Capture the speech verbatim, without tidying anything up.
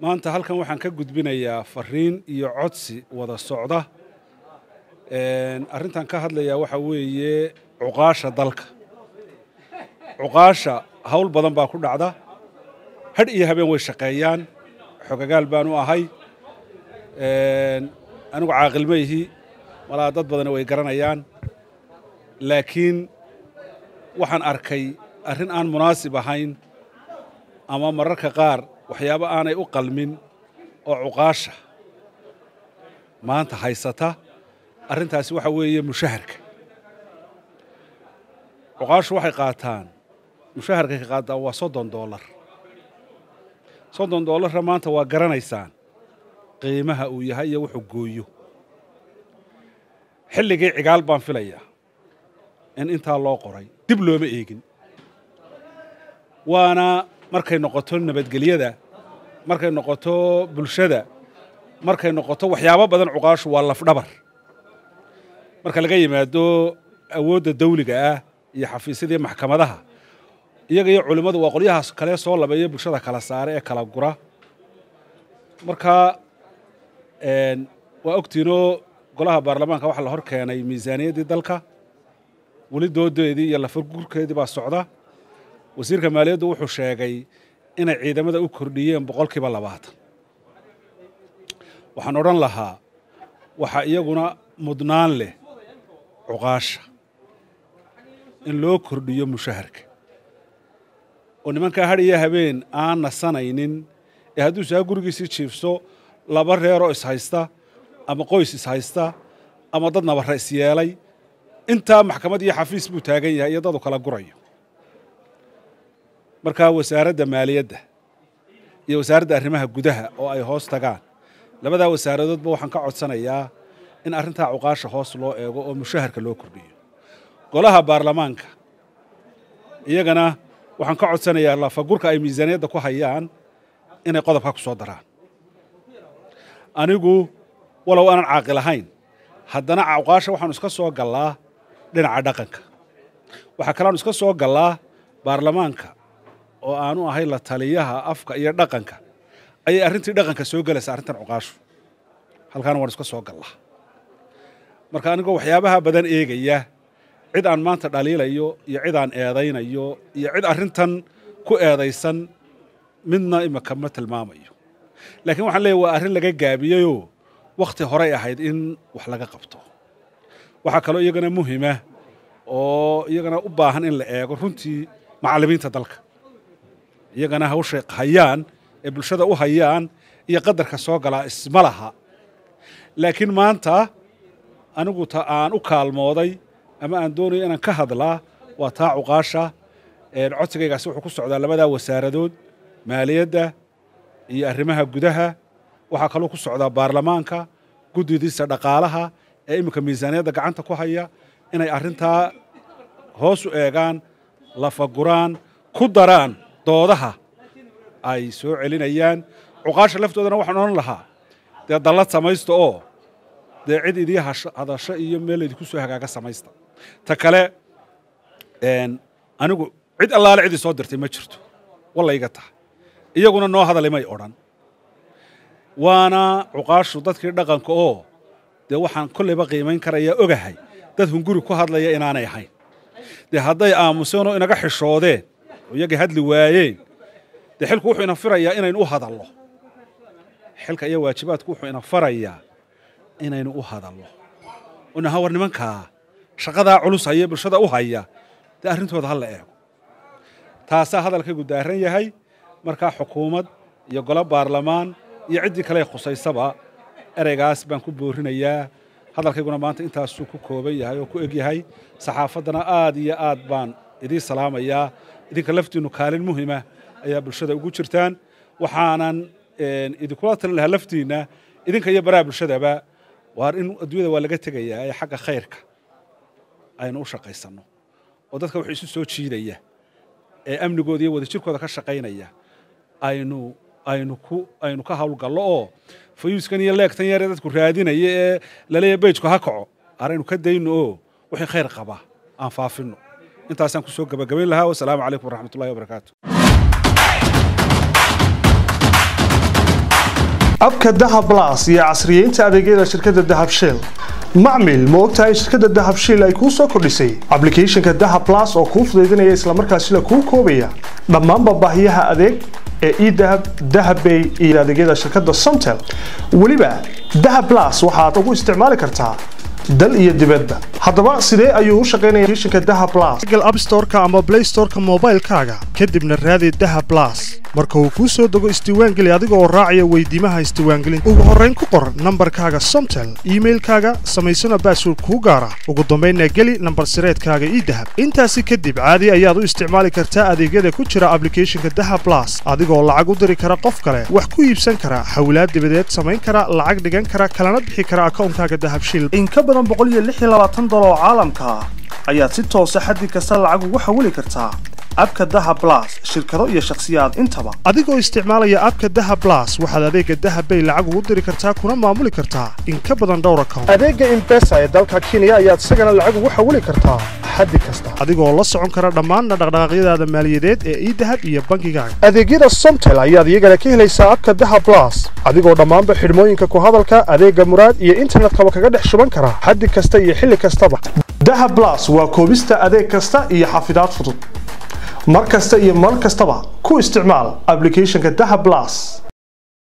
maanta halkan waxaan ka gudbinayaa fariin iyo codsi wada socda een arintan ka hadlaya waxa weeye uqaasha dalka uqaasha hawl badan baa ku dhacda had iyo habeen way shaqeeyaan xogagaal baan u ahay een anigu caaqil ma yihi walaa dad badan way garanayaan laakiin waxaan arkay arin aan munaasib ahayn ama mararka qaar waxyaabo aanay u qalmin oo uqaasha maanta haysata arintaasi waxa weeye mushaharka uqaashu waxay qaataan mushaharka ka qaada waa soddon dollar soddon dollar maanta waa garanaysaan qiimaha uu yahay iyo wuxuu gooyo xilligii cigaal baan filaya in inta loo qoray dib looma eegin waana markay noqoto nabadgeliyada markay noqoto bulshada markay noqoto waxyaabo badan uqaashu waa laf dhabar marka laga yimaado awoodda dawliga ah iyo xafiisyada maxkamadaha iyaga iyo culimadu waa qoryahaas kale soo labeeyay bulshada kala saare ee kala gura marka een waa ogtino golaha baarlamaanka waxa la hor keenay miisaaniyadii dalka wali doodeedii iyo la furgurkeedii baa socda wasiirka maaliyadda wuxuu sheegay in ciidamada u kordhiyeen boqolkiiba labaatan waxaan oran lahaa waxa iyaguna mudnaan leh uqaasha in loo kordhiyo mushaharka oo nimanka har iyo habeen aan nasanaynin ee hadduu saa gurigiisii jiifso laba reer oo is haysta ama qoys is haysta ama dadna wara is yeelay inta maxkamad iyo xafiis buu taagan yahay iyo dad kala gurayo marka wasaaradda maaliyadda iyo wasaaradda arrimaha gudaha oo ay hoos tagaan labada wasaaradoodba waxaan ka codsanayaa in arinta uqaasha hoos loo eego oo mushaharka loo kordhiyo golaha baarlamaanka iyagana waxaan ka codsanayaa la fagurka ay miisaaniyadda ku hayaan inay qodobka ku soo daraan anigu walaw aan caaqil ahayn haddana uqaasha waxaan iska soo galaa dhinaca dhaqanka waxa kale aan iska soo galaa baarlamaanka oo aanu ahay la taliyaha afka iyo dhaqanka ay arintii dhaqanka soo galaysaa arintan uqaashu halkaan waan iska soo galaa marka anigu waxyaabaha badan eegaya cid aan maanta dhaliilayo iyo cid aan eedaynayo iyo cid arintan ku eedaysan midna imaka ma tilmaamayo laakiin waxaan leeyahay waa arin laga gaabiyo waqti hore ahayd in wax laga qabto waxa kale iyagana muhiima oo iyagana u baahan in la eego runtii macallimiinta dalka iyagana hawshay hayaan ee bulshada u hayaan iyo qadarka soo gala isma laha laakiin maanta anigu ta aan u kaalmooday ama aan doonayo inaan ka hadlaa waa taa uqaasha ee codsigaygaasi wuxuu ku socdaa labada wasaaradood maaliyadda iyo arrimaha gudaha waxa kale ku socdaa baarlamaanka guddidiisa dhaqaalaha ee imika miisaaniyadda gacanta ku haya inay arinta hoos u eegaan la faguraan ku daraan doodaha ay soo celinayaan uqaasha laftoodana waxaan oran lahaa dee dallad samaysto oo dee cid idii hadasho iyo meel idinku soo hagaaga samaysta ta kale een anigu cid allaale cid soo dirtay ma jirto wallayga tahay iyaguna noo hadalmay oran وانا عقاش dadkii dhaqanka oo de waxaan kulliba qiimeyn karayaa ogahay dad hunguri ku hadlaya in aanay ahayn de haday aamusano inaga xishoodeen iyaga hadli waayeen de xilku wuxuu ina firayaa inaynu u hadalno xilka iyo waajibaadku wuxuu ina farayaa inaynu u hadalno una hawar nimanka shaqada culus ay bulshada u haya de arintooda hal la eego taasa hadalka gudaaran yahay marka xukuumad iyo golaha baarlamaan iyo cid kale khusaysaba ereygaas baan ku boorinayaa hadalkayguna maanta intaas ku kooban yahay oo ku eg yahay saxaafadana aad iyo aad baan idii salaamayaa idinka laftiinu kaalin muhiima ayaa bulshada ugu jirtaan waxaanan idinkula talin lahaa laftiina idinka iyo baraha bulshadaba waar in adduunyada waa laga tegayaa ee xagga khayrka aynu u shaqaysano oo dadka wax isu soo jiidaya ee amnigooda iyo wadajirkooda ka shaqaynaya aynu aynu ku aynu ka hawl galo oo fayuuskan iyo leegtan yar dadku raadinaya la leeyahay beejku ha kaco araynu ka dayno oo wixii khayr qaba aan faafino intaas aan ku soo gabagabeyn lahaa wassalaamu calaykum warahmatullahi wabarakaatuh أبكى الذهب بلاس يا عصريين تأرجيل شركة الذهب شيل معمل موقتها شركة الذهب شيل أيكون سكر لسي أبليكيشن كالذهب بلاس أو كوف ذيدنا يسلمر كاسيلا كوب كوبية ضمان بباهيها أذك إي ذهب ذهب بي إلى أرجيل شركة السمتل ولبا ذهب بلاس وحاطوا استعمال كرتها دل يدبده هذا سيدي أيوه شقينا يشيك الذهب بلاس جل أب ستور كأما بلاي ستور كموبايل كاجا كده من الرادي الذهب بلاس مركو كوسو دقو استوان جل يادقو والراعي ويديمها استوان جل وهرين كقر نمبر كاجا سمتل إيميل كاجا سميسنا باسور كوجارة وقدمينا جلي نمبر سريت كاجا الذهب أنت هسي كده عادي أيادو استعمال كرتا أدي جدا كتشرا أبليكيشن الذهب بلاس أدقو العقد دري كرا قف كرا وحكو يبسن كرا حولات بدايات سمين كرا العقد جن كرا كلامات بحي كرا أكون كاجا الذهب شيل إن كبر بقول يلحي لواتن دولار عالمكا أيات ستة وسحدي كسر العقد وحولي كرتا أبكى الذهب بلاس شركة رؤية شخصيات انتبه أديكو استعمال يا أبكى الذهب بلاس وحد أديك الذهب بي العقد ودري كرتا كنا معمول كرتا إن كبر دوركم أديك إمبسا يدلك كينيا أيات سجن العقد وحولي كرتا حد كسر أديكو والله سعون كرر دمان ندغدغيدا الماليات إيه ذهب إيه بنكي جان أديكير الصمتل أيات يجري كيه ليس أبكى الذهب بلاس أديكو دمان بحرمين ككوهذلك أديك مراد إيه إنترنت كوكجدح شبان كرا حد كسر يحل كسر ذهب بلاس وكوبيستا أديك كسر إيه حافظات فضل مركز تأيي مركز طبع كو استعمال أبليكيشن كالذهب بلاس